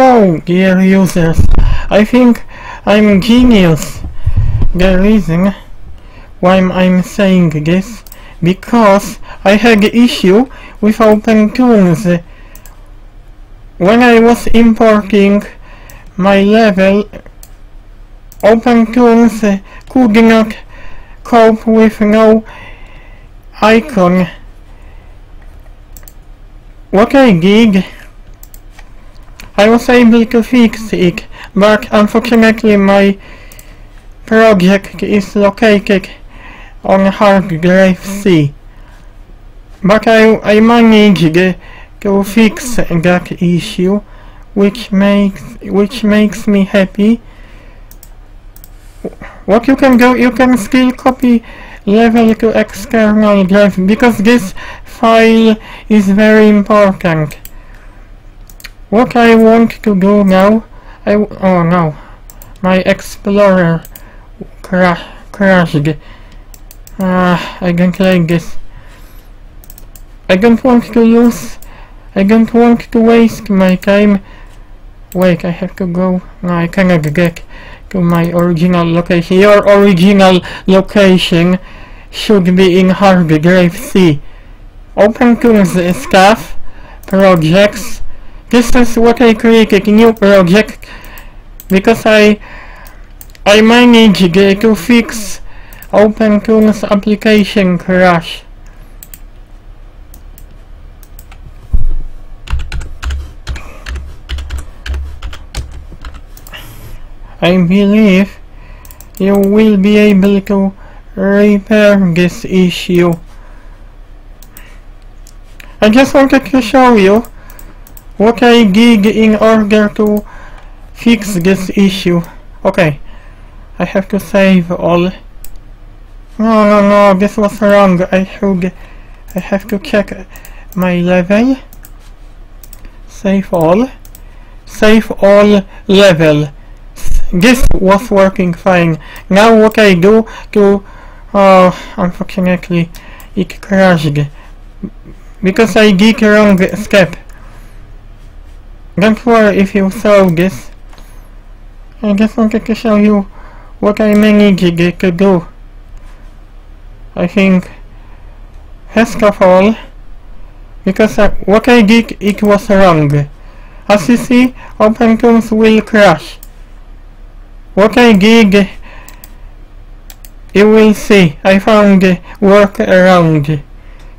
Hello, dear users. I think I'm genius. The reason why I'm saying this because I had issue with OpenToonz when I was importing my level. OpenToonz could not cope with no icon. What I did, I was able to fix it, but unfortunately my project is located on hard drive C. But I managed to fix that issue, which makes me happy. What you can do, you can still copy level to external drive, because this file is very important. What I want to do now, oh no, my explorer crashed. I don't like this. I don't want to waste my time. Wait, I have to go. No, I cannot get to my original location. Your original location should be in hard drive C. OpenToonz stuff, projects. This is what I created, new project, because I managed to fix OpenToonz application crash. I believe you will be able to repair this issue. I just wanted to show you what I did in order to fix this issue. Okay, I have to save all. No, this was wrong. I have to check my level. Save all. Save all level. This was working fine. Now what I do to... Oh, unfortunately it crashed because I did wrong step. Don't worry if you saw this. I just wanted to show you what I managed to do. I think first of all, because what I did, it was wrong. As you see, OpenToonz will crash. What I did, you will see. I found a workaround.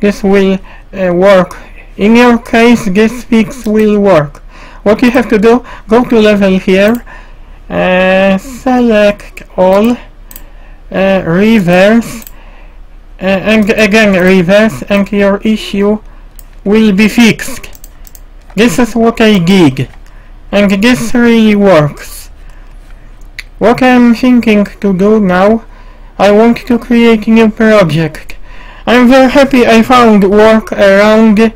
This will work. In your case, this fix will work. What you have to do, go to level here, select all, reverse, and again reverse, and your issue will be fixed. This is what I did, and this really works. What I'm thinking to do now, I want to create a new project. I'm very happy I found workaround.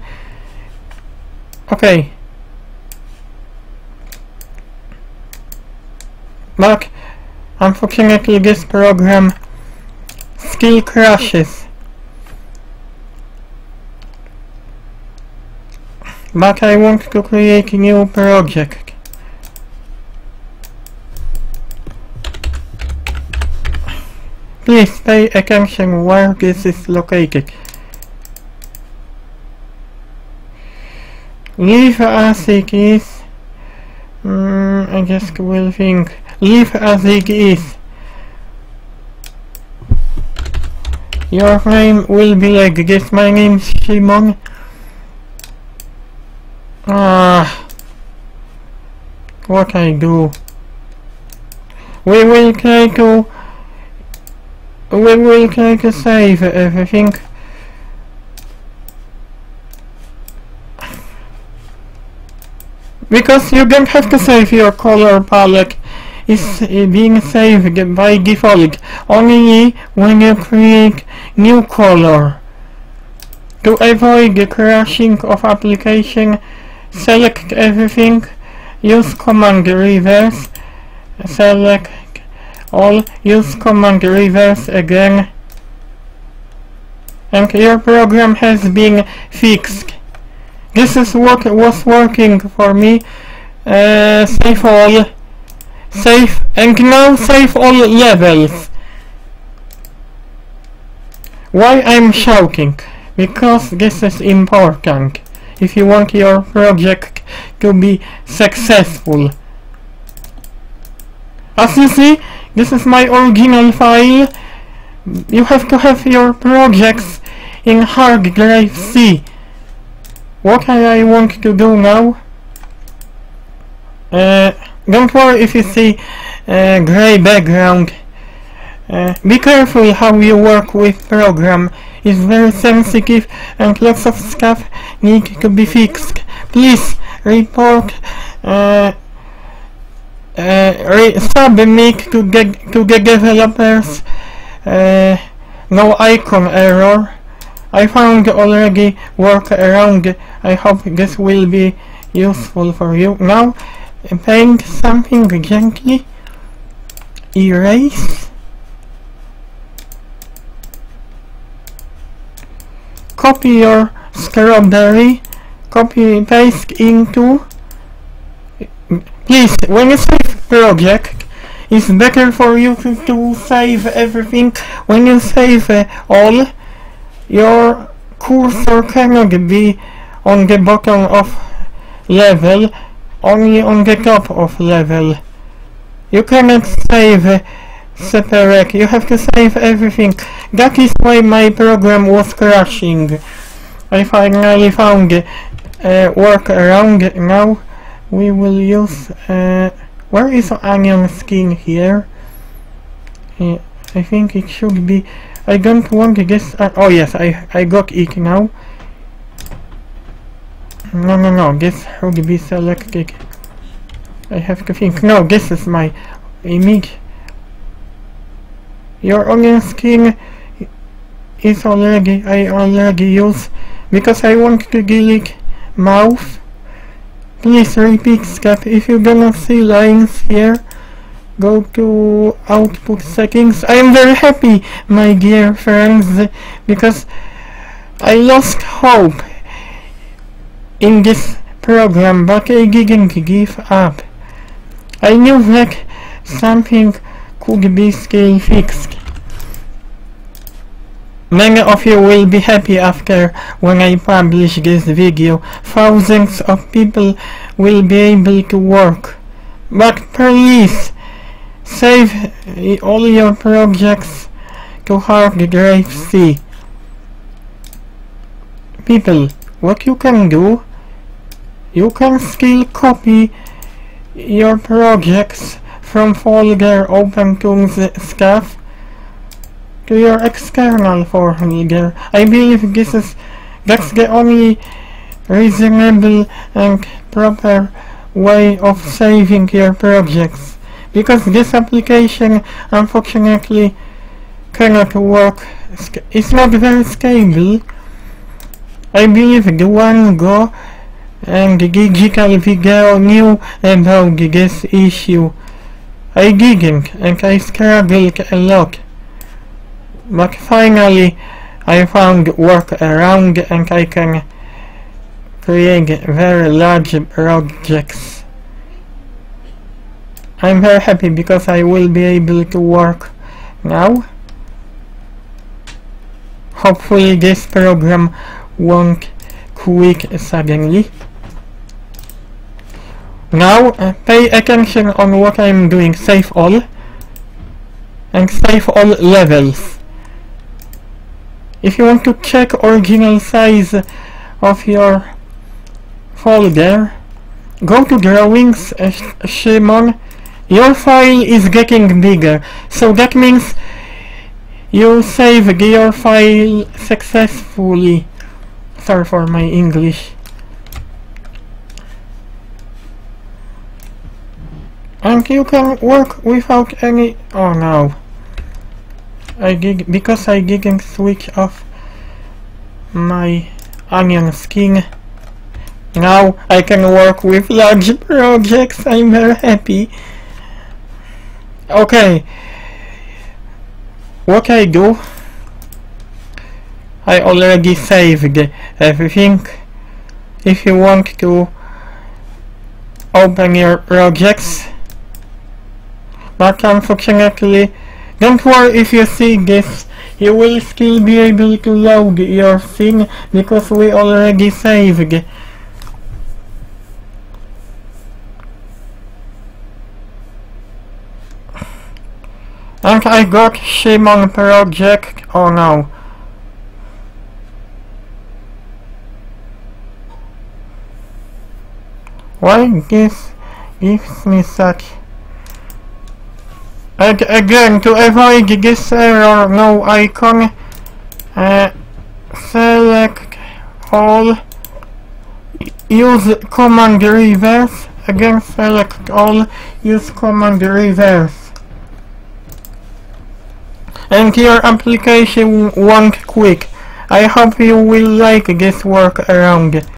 Okay. But unfortunately this program still crashes. But I want to create a new project. Please pay attention where this is located. Leave as it is. I just will think. Leave as it is. Your name will be like this. My name's Szymon. What I do? We will try to save everything. Because you don't have to save, your color palette is being saved by default only when you create new color. To avoid the crashing of application, select everything, use command reverse, select all, use command reverse again, and your program has been fixed. This is what was working for me save all, save, and now save all levels. Why I'm shouting? Because this is important if you want your project to be successful. As you see, this is my original file. You have to have your projects in hard drive C. What I want to do now? Don't worry if you see grey background. Be careful how you work with program. It's very sensitive and lots of stuff need to be fixed. Please report submit to the developers. No icon error. I found already workaround. I hope this will be useful for you. Now paint something gently. Erase. Copy your strawberry. Copy paste into. Please, when you save project, it's better for you to save everything. When you save all, your cursor cannot be on the bottom of level, only on the top of level. You cannot save separate, you have to save everything. That is why my program was crashing. I finally found a workaround. Now we will use... where is onion skin here? I think it should be... I don't want this... oh yes, I got it now. No, this should be selected. I have to think. No, this is my image. Your onion skin is already... I already use, because I want to delete mouth. Please repeat step. If you don't see lines here, go to output settings. I am very happy, my dear friends, because I lost hope in this program, but I didn't give up. I knew that something could be still fixed. Many of you will be happy after when I publish this video. Thousands of people will be able to work. But please, save all your projects to hard drive C. People, what you can do, you can still copy your projects from folder OpenToonz stuff to your external folder. I believe this is the only reasonable and proper way of saving your projects, because this application unfortunately cannot work. It's not very stable. I believe the one Go and Digital Video knew about this issue. I didn't, and I struggled a lot. But finally I found workaround and I can create very large projects. I'm very happy because I will be able to work now. Hopefully this program won't quit suddenly. Now pay attention on what I'm doing. Save all and save all levels. If you want to check original size of your folder, go to drawings, Szymon. Your file is getting bigger, so that means you saved your file successfully. Sorry for my English. And you can work without any... oh no. Because I didn't switch off my onion skin, now I can work with large projects. I'm very happy. Okay, what I do, I already saved everything. If you want to open your projects. But unfortunately, don't worry if you see this, you will still be able to load your scene because we already saved. And I got Szymon project, oh no. Why this gives me such... And again, to avoid this error, no icon, select all, use command reverse, again select all, use command reverse. And your application won't quit. I hope you will like this workaround.